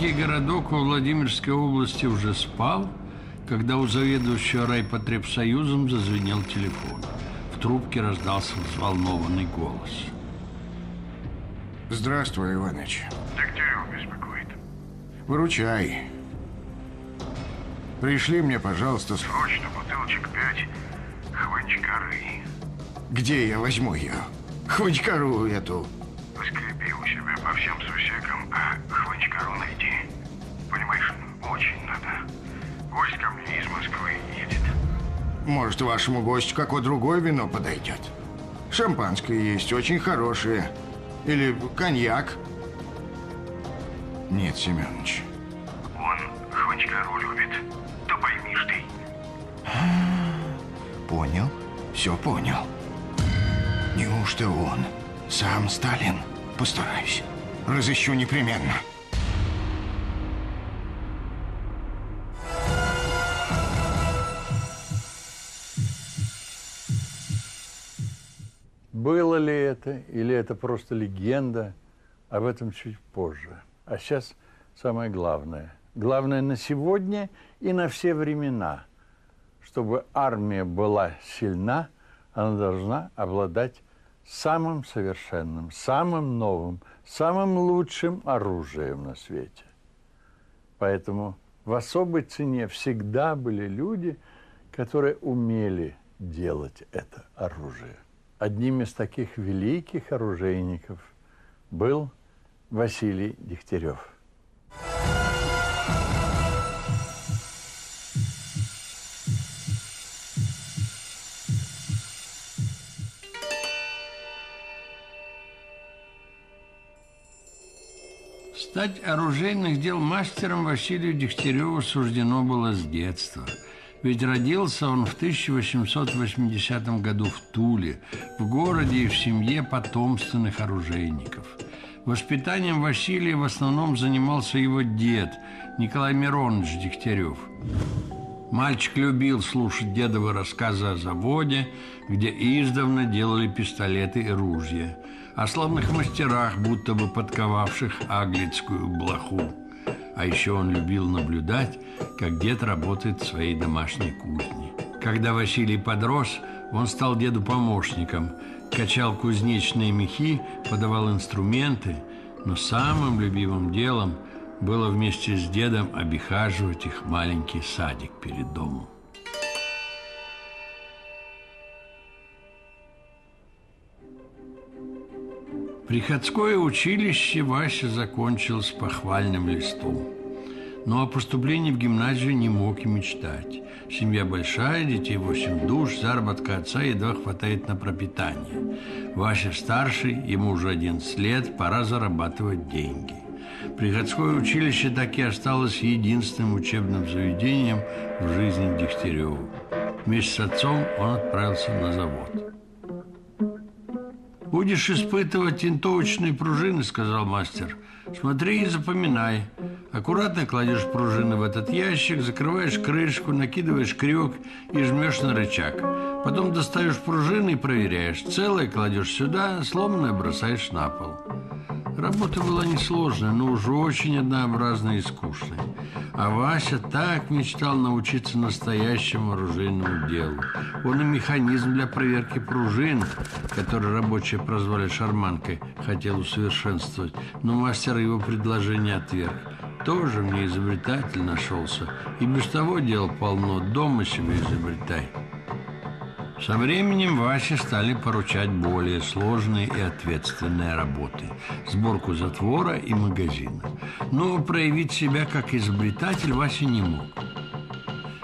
Маленький городок во Владимирской области уже спал, когда у заведующего райпотребсоюзом зазвенел телефон. В трубке раздался взволнованный голос. Здравствуй, Иваныч. Дегтярёв беспокоит. Выручай. Пришли мне, пожалуйста, срочно бутылочек 5 хванчкары. Где я возьму ее? Хванчкару эту. Поскрепи у себя по всем сусекам, а хванчкару найди. Понимаешь, очень надо. Гость ко мне из Москвы едет. Может, вашему гостю какое другое вино подойдет? Шампанское есть, очень хорошее. Или коньяк? Нет, Семёныч. Он хванчкару любит. Да поймишь ты. Понял. Все понял. Неужто он? Сам Сталин? Постараюсь. Разыщу непременно. Было ли это, или это просто легенда, об этом чуть позже. А сейчас самое главное. Главное на сегодня и на все времена. Чтобы армия была сильна, она должна обладать самым совершенным, самым новым, самым лучшим оружием на свете. Поэтому в особой цене всегда были люди, которые умели делать это оружие. Одним из таких великих оружейников был Василий Дегтярев. Стать оружейных дел мастером Василию Дегтяреву суждено было с детства. Ведь родился он в 1880 году в Туле, в городе и в семье потомственных оружейников. Воспитанием Василия в основном занимался его дед Николай Миронович Дегтярев. Мальчик любил слушать дедовы рассказы о заводе, где издавна делали пистолеты и ружья, о славных мастерах, будто бы подковавших аглицкую блоху. А еще он любил наблюдать, как дед работает в своей домашней кузне. Когда Василий подрос, он стал деду помощником, качал кузнечные мехи, подавал инструменты, но самым любимым делом было вместе с дедом обихаживать их маленький садик перед домом. Приходское училище Вася закончил с похвальным листом. Но о поступлении в гимназию не мог и мечтать. Семья большая, детей 8 душ, заработка отца едва хватает на пропитание. Вася старший, ему уже 11 лет, пора зарабатывать деньги. Приходское училище так и осталось единственным учебным заведением в жизни Дегтярёва. Вместе с отцом он отправился на завод. «Будешь испытывать винтовочные пружины, — сказал мастер, — смотри и запоминай. Аккуратно кладешь пружины в этот ящик, закрываешь крышку, накидываешь крюк и жмешь на рычаг. Потом достаешь пружины и проверяешь. Целое кладешь сюда, сломанное бросаешь на пол». Работа была несложная, но уже очень однообразная и скучная. А Вася так мечтал научиться настоящему оружейному делу. Он и механизм для проверки пружин, который рабочие прозвали шарманкой, хотел усовершенствовать, но мастер его предложение отверг. Тоже мне изобретатель нашелся, и без того дел полно, дома себе изобретай. Со временем Васе стали поручать более сложные и ответственные работы – сборку затвора и магазина. Но проявить себя как изобретатель Вася не мог.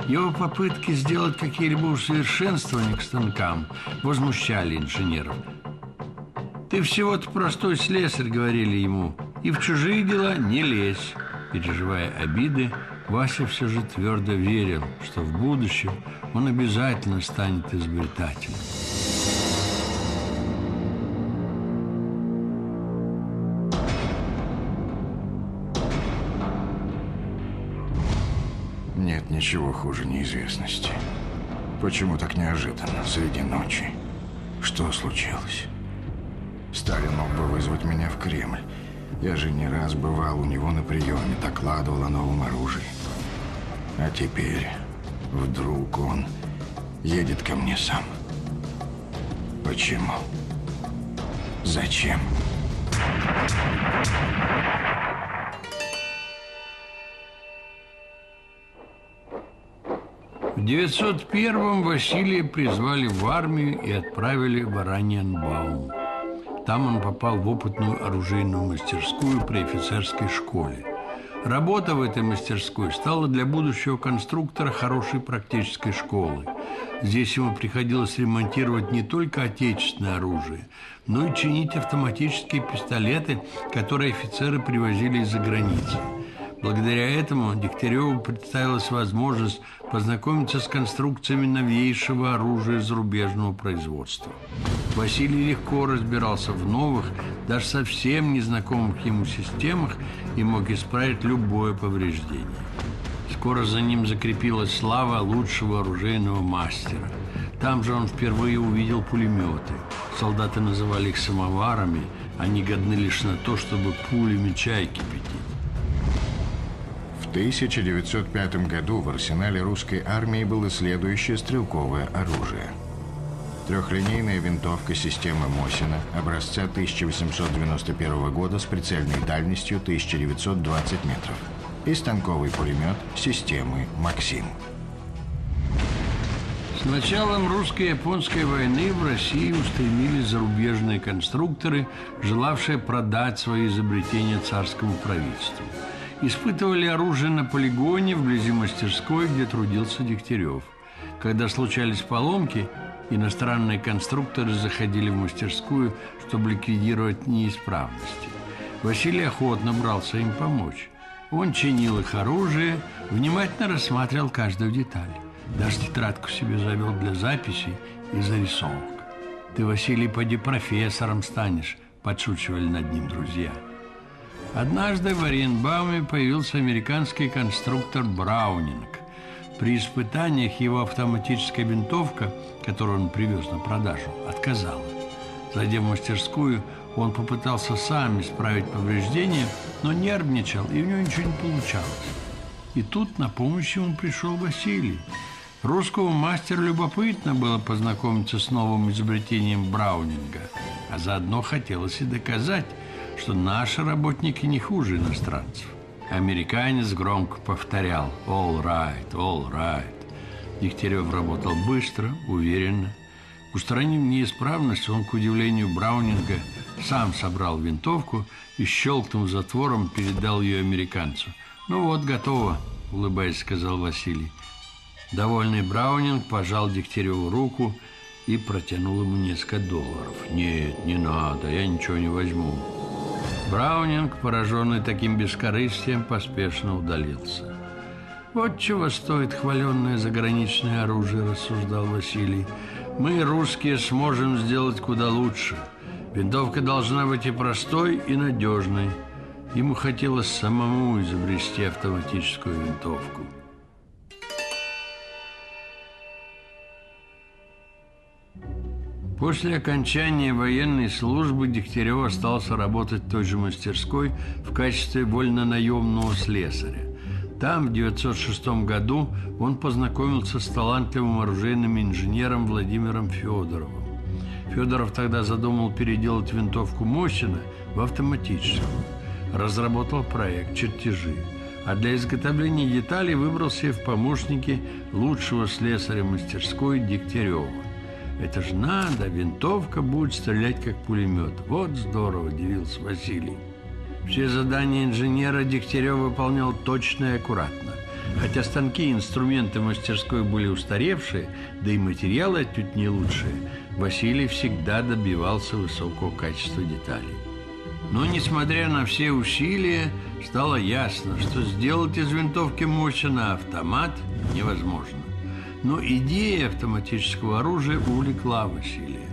Его попытки сделать какие-либо усовершенствования к станкам возмущали инженеров. «Ты всего-то простой слесарь», – говорили ему, – «и в чужие дела не лезь». Переживая обиды, Вася все же твердо верил, что в будущем он обязательно станет изобретателем. Нет ничего хуже неизвестности. Почему так неожиданно, среди ночи? Что случилось? Сталин мог бы вызвать меня в Кремль. Я же не раз бывал у него на приеме, докладывал о новом оружии. А теперь вдруг он едет ко мне сам. Почему? Зачем? В 901-м Василия призвали в армию и отправили в Ораниенбаум. Там он попал в опытную оружейную мастерскую при офицерской школе. Работа в этой мастерской стала для будущего конструктора хорошей практической школы. Здесь ему приходилось ремонтировать не только отечественное оружие, но и чинить автоматические пистолеты, которые офицеры привозили из-за границы. Благодаря этому Дегтяреву представилась возможность познакомиться с конструкциями новейшего оружия зарубежного производства. Василий легко разбирался в новых, даже совсем незнакомых ему системах и мог исправить любое повреждение. Скоро за ним закрепилась слава лучшего оружейного мастера. Там же он впервые увидел пулеметы. Солдаты называли их самоварами, они годны лишь на то, чтобы пулями чай кипятить. В 1905 году в арсенале русской армии было следующее стрелковое оружие. Трехлинейная винтовка системы Мосина образца 1891 года с прицельной дальностью 1920 метров и станковый пулемет системы «Максим». С началом русско-японской войны в России устремились зарубежные конструкторы, желавшие продать свои изобретения царскому правительству. Испытывали оружие на полигоне вблизи мастерской, где трудился Дегтярев. Когда случались поломки, иностранные конструкторы заходили в мастерскую, чтобы ликвидировать неисправности. Василий охотно брался им помочь. Он чинил их оружие, внимательно рассматривал каждую деталь. Даже тетрадку себе завел для записей и зарисовок. «Ты, Василий, поди профессором станешь», – подшучивали над ним друзья. Однажды в Ораниенбауме появился американский конструктор Браунинг. При испытаниях его автоматическая винтовка, которую он привез на продажу, отказала. Зайдя в мастерскую, он попытался сам исправить повреждения, но нервничал, и у него ничего не получалось. И тут на помощь ему пришел Василий. Русскому мастеру любопытно было познакомиться с новым изобретением Браунинга, а заодно хотелось и доказать, что наши работники не хуже иностранцев. Американец громко повторял «All right, all right». Дегтярев работал быстро, уверенно. Устранив неисправность, он, к удивлению Браунинга, сам собрал винтовку и, щелкнув затвором, передал ее американцу. «Ну вот, готово», – улыбаясь, сказал Василий. Довольный Браунинг пожал Дегтяреву руку и протянул ему несколько долларов. «Нет, не надо, я ничего не возьму». Браунинг, пораженный таким бескорыстием, поспешно удалился. «Вот чего стоит хваленное заграничное оружие», – рассуждал Василий. «Мы, русские, сможем сделать куда лучше. Винтовка должна быть и простой, и надежной». Ему хотелось самому изобрести автоматическую винтовку. После окончания военной службы Дегтярев остался работать в той же мастерской в качестве вольнонаемного слесаря. Там, в 1906 году, он познакомился с талантливым оружейным инженером Владимиром Фёдоровым. Фёдоров тогда задумал переделать винтовку Мосина в автоматическую. Разработал проект, чертежи. А для изготовления деталей выбрал себе в помощники лучшего слесаря мастерской Дегтярёва. «Это же надо, винтовка будет стрелять как пулемет. Вот здорово», – удивился Василий. Все задания инженера Дегтярев выполнял точно и аккуратно. Хотя станки и инструменты мастерской были устаревшие, да и материалы отнюдь не лучшие, Василий всегда добивался высокого качества деталей. Но, несмотря на все усилия, стало ясно, что сделать из винтовки Мосина автомат невозможно. Но идея автоматического оружия увлекла Василия.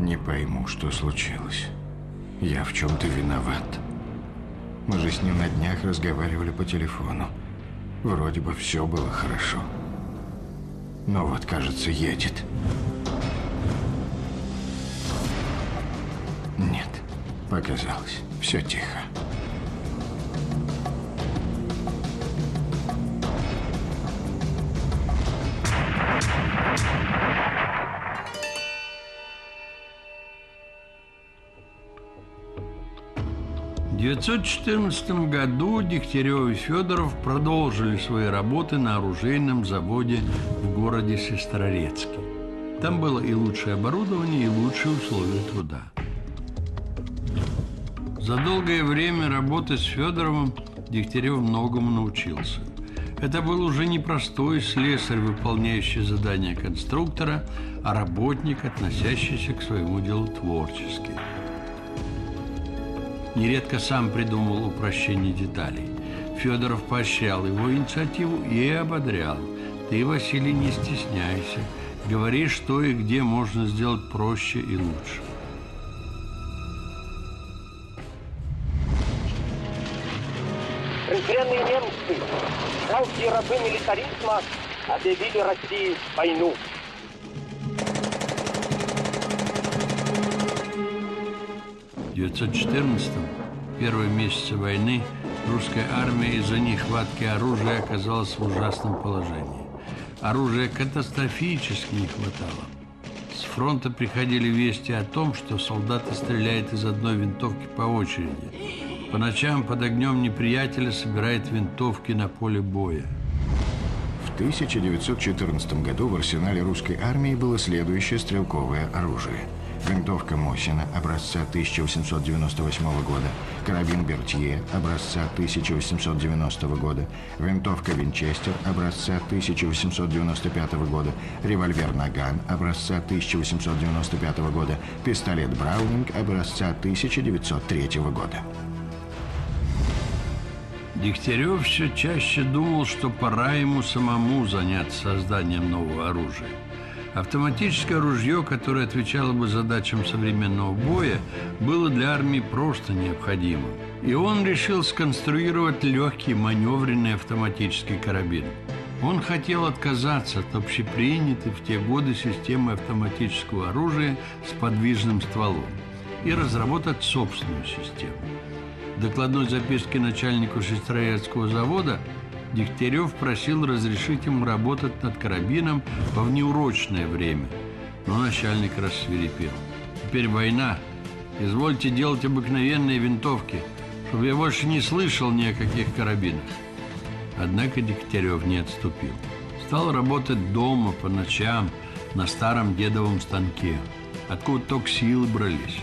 Не пойму, что случилось. Я в чем-то виноват. Мы же с ним на днях разговаривали по телефону. Вроде бы все было хорошо. Но вот, кажется, едет. Нет, показалось. Все тихо. В 1914 году Дегтярев и Фёдоров продолжили свои работы на оружейном заводе в городе Сестрорецке. Там было и лучшее оборудование, и лучшие условия труда. За долгое время работы с Фёдоровым Дегтярев многому научился. Это был уже не простой слесарь, выполняющий задания конструктора, а работник, относящийся к своему делу творчески. Нередко сам придумывал упрощение деталей. Фёдоров поощрял его инициативу и ободрял. Ты, Василий, не стесняйся. Говори, что и где можно сделать проще и лучше. Презренные немцы, жалкие рабы милитаризма, объявили России войну. В 1914-м, первые месяцы войны, русская армия из-за нехватки оружия оказалась в ужасном положении. Оружия катастрофически не хватало. С фронта приходили вести о том, что солдаты стреляют из одной винтовки по очереди. По ночам под огнем неприятеля собирает винтовки на поле боя. В 1914 году в арсенале русской армии было следующее стрелковое оружие. Винтовка Мосина образца 1898 года, карабин Бертье образца 1890 года, винтовка Винчестер образца 1895 года, револьвер Наган образца 1895 года, пистолет Браунинг образца 1903 года. Дегтярев все чаще думал, что пора ему самому заняться созданием нового оружия. Автоматическое ружье, которое отвечало бы задачам современного боя, было для армии просто необходимо. И он решил сконструировать легкий маневренный автоматический карабин. Он хотел отказаться от общепринятой в те годы системы автоматического оружия с подвижным стволом и разработать собственную систему. В докладной записке начальнику Сестрорецкого завода Дегтярев просил разрешить им работать над карабином во внеурочное время. Но начальник рассвирепел. «Теперь война. Извольте делать обыкновенные винтовки, чтобы я больше не слышал ни о каких карабинах». Однако Дегтярев не отступил. Стал работать дома, по ночам, на старом дедовом станке, откуда только силы брались.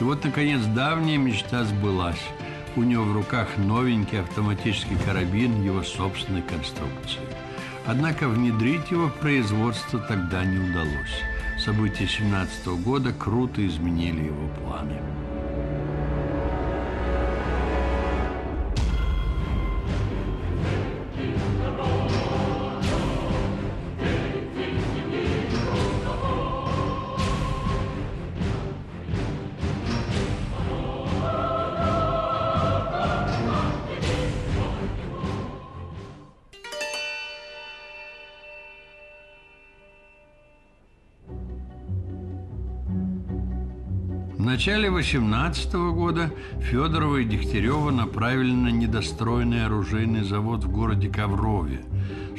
И вот, наконец, давняя мечта сбылась. У него в руках новенький автоматический карабин его собственной конструкции. Однако внедрить его в производство тогда не удалось. События 17 года круто изменили его планы. В начале 18 года Фёдорова и Дегтярёва направили на недостроенный оружейный завод в городе Коврове.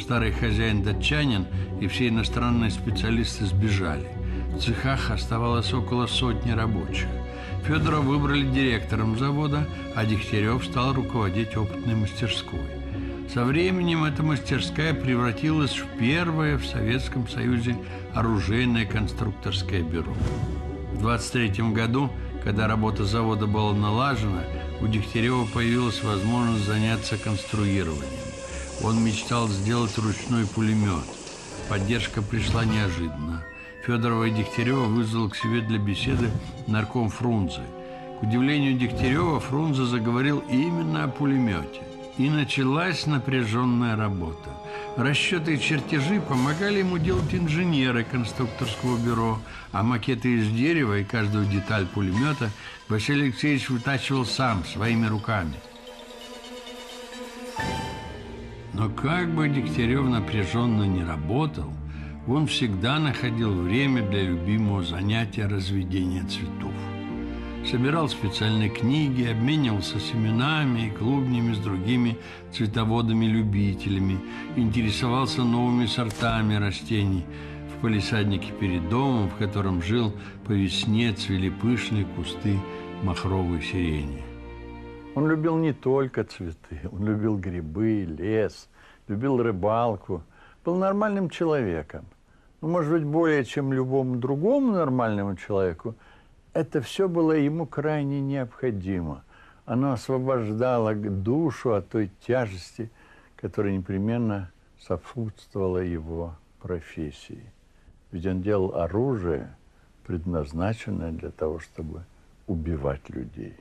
Старый хозяин-датчанин и все иностранные специалисты сбежали. В цехах оставалось около сотни рабочих. Фёдорова выбрали директором завода, а Дегтярёв стал руководить опытной мастерской. Со временем эта мастерская превратилась в первое в Советском Союзе оружейное конструкторское бюро. В 1923 году, когда работа завода была налажена, у Дегтярёва появилась возможность заняться конструированием. Он мечтал сделать ручной пулемет. Поддержка пришла неожиданно. Фёдорова и Дегтярёва вызвал к себе для беседы нарком Фрунзе. К удивлению Дегтярёва, Фрунзе заговорил именно о пулемете. И началась напряженная работа. Расчеты и чертежи помогали ему делать инженеры конструкторского бюро, а макеты из дерева и каждую деталь пулемета Василий Алексеевич вытачивал сам, своими руками. Но как бы Дегтярев напряженно не работал, он всегда находил время для любимого занятия разведения цветов. Собирал специальные книги, обменивался семенами и клубнями с другими цветоводами-любителями, интересовался новыми сортами растений. В палисаднике перед домом, в котором жил, по весне цвели пышные кусты махровой сирени. Он любил не только цветы, он любил грибы, лес, любил рыбалку. Был нормальным человеком. Ну, может быть, более чем любому другому нормальному человеку, это все было ему крайне необходимо. Оно освобождало душу от той тяжести, которая непременно сопутствовала его профессии. Ведь он делал оружие, предназначенное для того, чтобы убивать людей.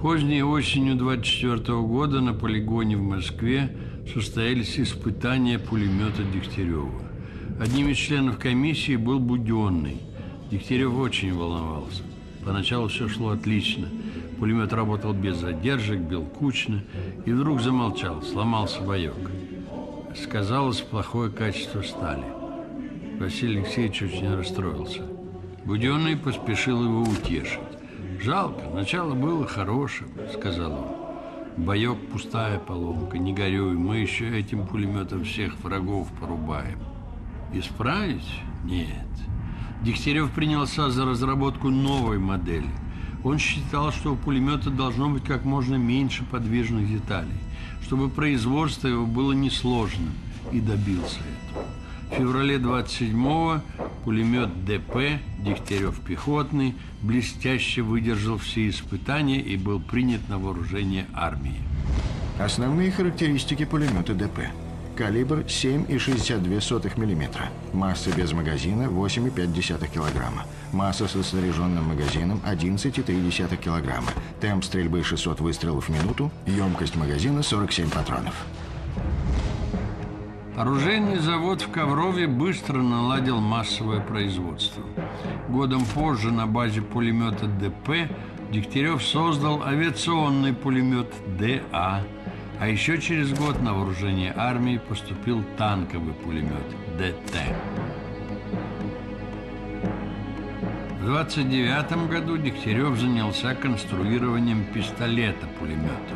Поздней осенью 1924 года на полигоне в Москве состоялись испытания пулемета Дегтярева. Одним из членов комиссии был Буденный. Дегтярев очень волновался. Поначалу все шло отлично. Пулемет работал без задержек, белкучно, и вдруг замолчал, сломался боек. Сказалось плохое качество стали. Василий Алексеевич очень расстроился. Буденный поспешил его утешить. «Жалко, начало было хорошим», – сказал он. «Боек – пустая поломка, не горюй, мы еще этим пулеметом всех врагов порубаем». Исправить? Нет. Дегтярев принялся за разработку новой модели. Он считал, что у пулемета должно быть как можно меньше подвижных деталей, чтобы производство его было несложным, и добился этого. В феврале 27-го пулемет ДП, Дегтярев пехотный, блестяще выдержал все испытания и был принят на вооружение армии. Основные характеристики пулемета ДП. Калибр 7,62 мм. Масса без магазина 8,5 кг. Масса со снаряженным магазином 11,3 кг. Темп стрельбы 600 выстрелов в минуту. Емкость магазина 47 патронов. Оружейный завод в Коврове быстро наладил массовое производство. Годом позже на базе пулемета ДП Дегтярев создал авиационный пулемет ДА. А еще через год на вооружение армии поступил танковый пулемет ДТ. В 1929 году Дегтярев занялся конструированием пистолета-пулемета.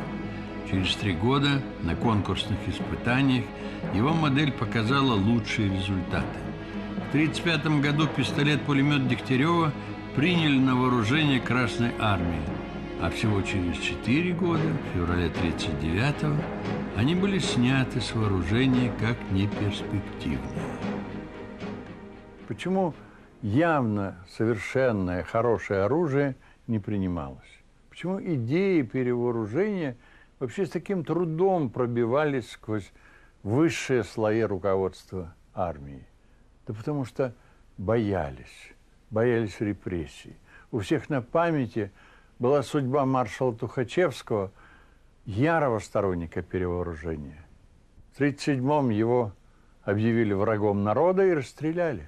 Через 3 года на конкурсных испытаниях его модель показала лучшие результаты. В 1935 году пистолет-пулемет Дегтярева приняли на вооружение Красной Армии, а всего через 4 года, в феврале 1939-го, они были сняты с вооружения как неперспективные. Почему явно совершенное хорошее оружие не принималось? Почему идеи перевооружения вообще с таким трудом пробивались сквозь высшие слои руководства армии? Да потому что боялись, боялись репрессий. У всех на памяти была судьба маршала Тухачевского, ярого сторонника перевооружения. В 1937-м его объявили врагом народа и расстреляли.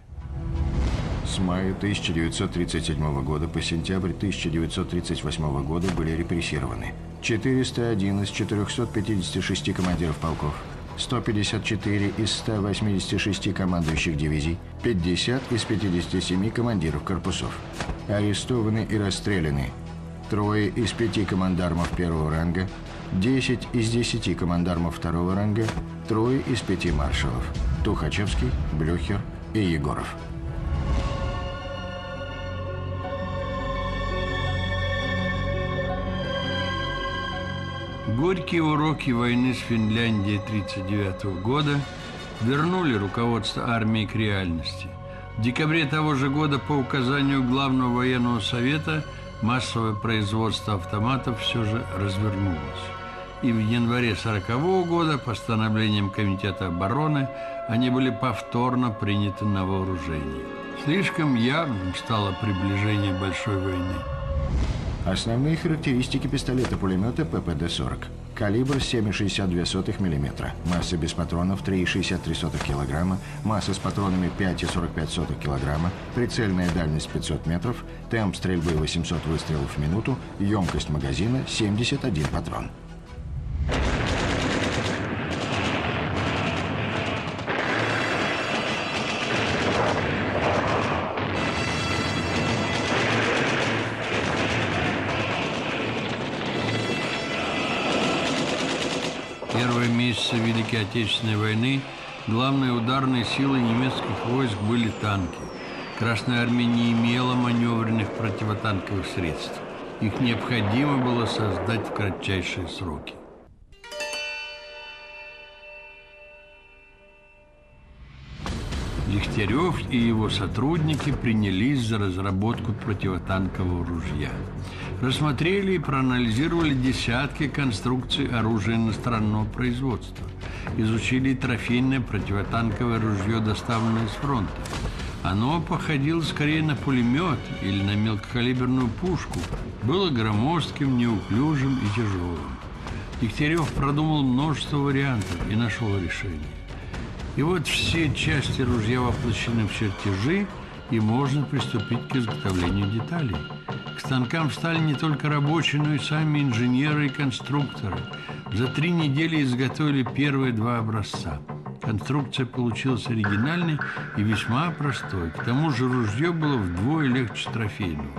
С мая 1937 года по сентябрь 1938 года были репрессированы 401 из 456 командиров полков, 154 из 186 командующих дивизий, 50 из 57 командиров корпусов. Арестованы и расстреляны 3 из 5 командармов 1-го ранга, 10 из 10 командармов 2-го ранга, 3 из 5 маршалов – Тухачевский, Блюхер и Егоров. Горькие уроки войны с Финляндией 1939 года вернули руководство армии к реальности. В декабре того же года по указанию Главного военного совета массовое производство автоматов все же развернулось. И в январе 1940 года постановлением Комитета обороны они были повторно приняты на вооружение. Слишком явным стало приближение большой войны. Основные характеристики пистолета-пулемета ППД-40. Калибр 7,62 мм. Масса без патронов 3,63 кг. Масса с патронами 5,45 кг. Прицельная дальность 500 метров. Темп стрельбы 800 выстрелов в минуту. Емкость магазина 71 патрон. месяца Великой Отечественной войны главной ударной силой немецких войск были танки. Красная армия не имела маневренных противотанковых средств. Их необходимо было создать в кратчайшие сроки. Дегтярев и его сотрудники принялись за разработку противотанкового ружья. Рассмотрели и проанализировали десятки конструкций оружия иностранного производства. Изучили трофейное противотанковое ружье, доставленное с фронта. Оно походило скорее на пулемет или на мелкокалиберную пушку. Было громоздким, неуклюжим и тяжелым. Дегтярев продумал множество вариантов и нашел решение. И вот все части ружья воплощены в чертежи, и можно приступить к изготовлению деталей. К станкам встали не только рабочие, но и сами инженеры и конструкторы. За 3 недели изготовили первые 2 образца. Конструкция получилась оригинальной и весьма простой. К тому же ружье было вдвое легче трофейного.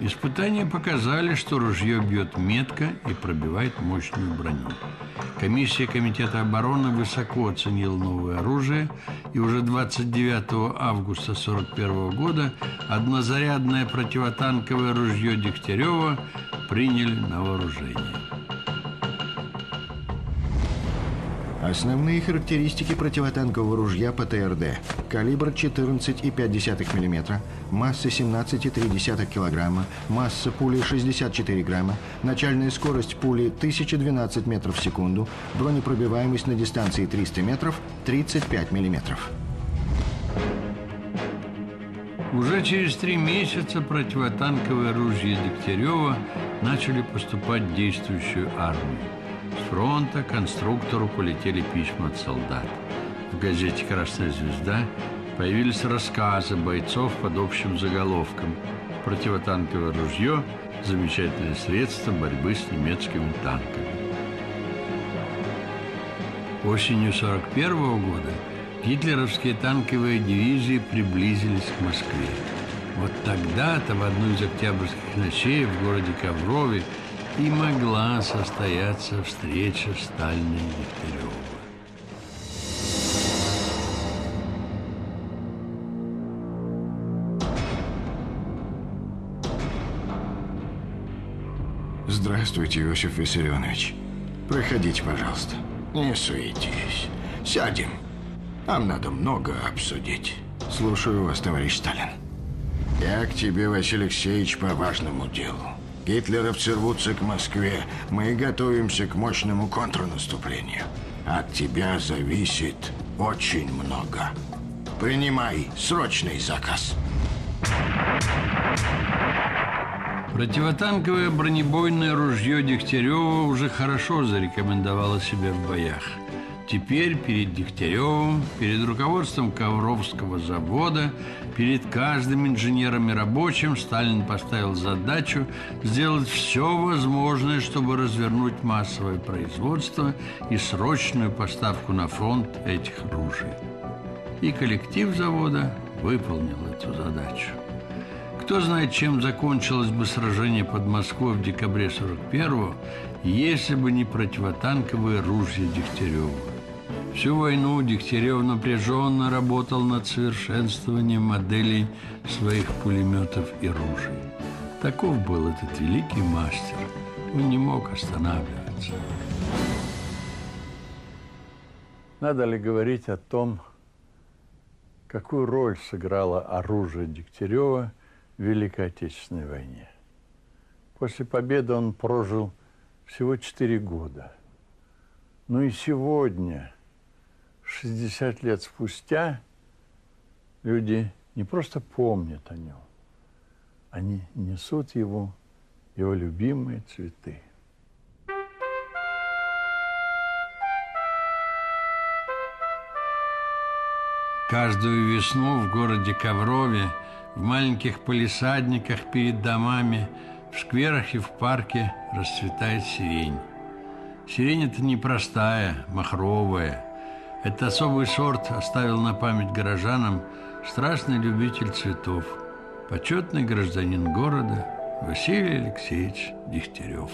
Испытания показали, что ружье бьет метко и пробивает мощную броню. Комиссия Комитета обороны высоко оценила новое оружие, и уже 29 августа 1941 года однозарядное противотанковое ружье Дегтярева приняли на вооружение. Основные характеристики противотанкового ружья ПТРД. Калибр 14,5 мм, масса 17,3 кг, масса пули 64 грамма, начальная скорость пули 1012 метров в секунду, бронепробиваемость на дистанции 300 метров 35 мм. Уже через 3 месяца противотанковые ружья Дегтярева начали поступать в действующую армию. С фронта конструктору полетели письма от солдат. В газете «Красная звезда» появились рассказы бойцов под общим заголовком «Противотанковое ружье – замечательное средство борьбы с немецкими танками». Осенью 1941 года гитлеровские танковые дивизии приблизились к Москве. Вот тогда-то в одну из октябрьских ночей в городе Коврове и могла состояться встреча Сталина и Дегтярева. Здравствуйте, Иосиф Виссарионович. Проходите, пожалуйста. Не суетись. Сядем. Нам надо много обсудить. Слушаю вас, товарищ Сталин. Я к тебе, Василий Алексеевич, по важному делу. Гитлеровцы рвутся к Москве. Мы готовимся к мощному контрнаступлению. От тебя зависит очень много. Принимай срочный заказ. Противотанковое бронебойное ружье Дегтярева уже хорошо зарекомендовало себя в боях. Теперь перед Дегтяревым, перед руководством Ковровского завода, перед каждым инженером и рабочим Сталин поставил задачу сделать все возможное, чтобы развернуть массовое производство и срочную поставку на фронт этих ружей. И коллектив завода выполнил эту задачу. Кто знает, чем закончилось бы сражение под Москвой в декабре 1941-го, если бы не противотанковые ружья Дегтярева. Всю войну Дегтярев напряженно работал над совершенствованием моделей своих пулеметов и ружей. Таков был этот великий мастер. Он не мог останавливаться. Надо ли говорить о том, какую роль сыграло оружие Дегтярева в Великой Отечественной войне? После победы он прожил всего 4 года. Ну и сегодня, 60 лет спустя, люди не просто помнят о нем, они несут его любимые цветы. Каждую весну в городе Коврове, в маленьких палисадниках перед домами, в скверах и в парке расцветает сирень. Сирень – это не простая, махровая. Этот особый сорт оставил на память горожанам страстный любитель цветов, почетный гражданин города Василий Алексеевич Дегтярев.